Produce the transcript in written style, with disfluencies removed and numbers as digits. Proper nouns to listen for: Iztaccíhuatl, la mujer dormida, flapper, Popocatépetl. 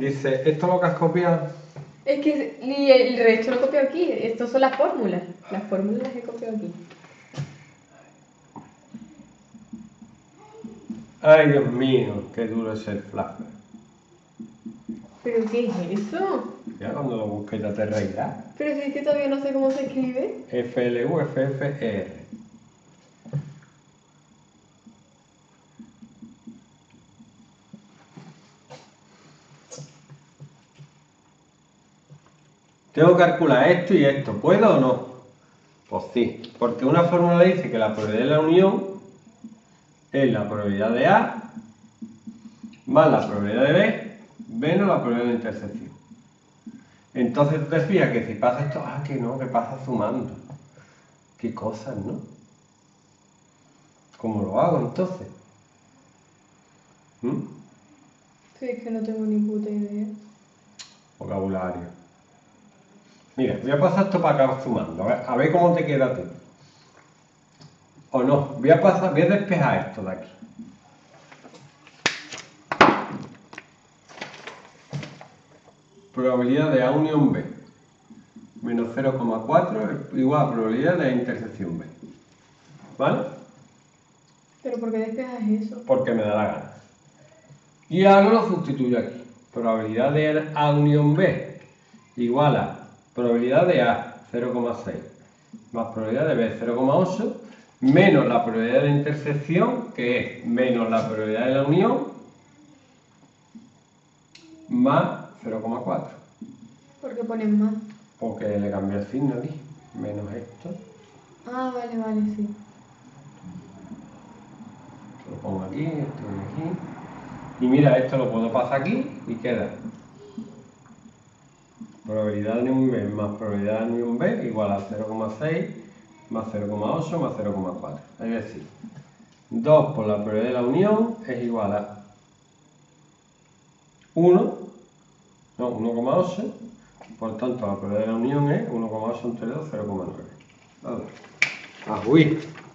Dice, esto lo que has copiado. Es que el resto lo copio aquí. Estas son las fórmulas. Las fórmulas que he copiado aquí. Ay, Dios mío, qué duro es el flapper. ¿Pero qué es eso? Ya cuando lo busques ya te reirás. Pero si es que todavía no sé cómo se escribe. FLUFFR. Tengo que calcular esto y esto. ¿Puedo o no? Pues sí. Porque una fórmula dice que la probabilidad de la unión es la probabilidad de A más la probabilidad de B menos la probabilidad de intersección. Entonces te fijas que si pasa esto, ah, que no, que pasa sumando. Qué cosas, ¿no? ¿Cómo lo hago entonces? Sí, es que no tengo ni puta idea. Vocabulario. Mira, voy a pasar esto para acá sumando, a ver cómo te queda a ti. O no, voy a despejar esto de aquí. Probabilidad de A unión B. Menos 0,4 igual a probabilidad de A intersección B. ¿Vale? ¿Pero por qué despejas eso? Porque me da la gana. Y ahora lo sustituyo aquí. Probabilidad de A unión B igual a probabilidad de A 0,6 más probabilidad de B 0,8 menos la probabilidad de intersección, que es menos la probabilidad de la unión, más 0,4. ¿Por qué pones más? Porque le cambié el signo aquí, menos esto. Ah, vale, vale, sí. Lo pongo aquí, esto aquí. Y mira, esto lo puedo pasar aquí y queda. Probabilidad de unión B más probabilidad de unión B igual a 0,6. Más 0,8 más 0,4. Es decir, 2 por la probabilidad de la unión es igual a 1,8. Por tanto, la probabilidad de la unión es 1,8 entre 2, 0,9. Vale. ¡Ah, uy!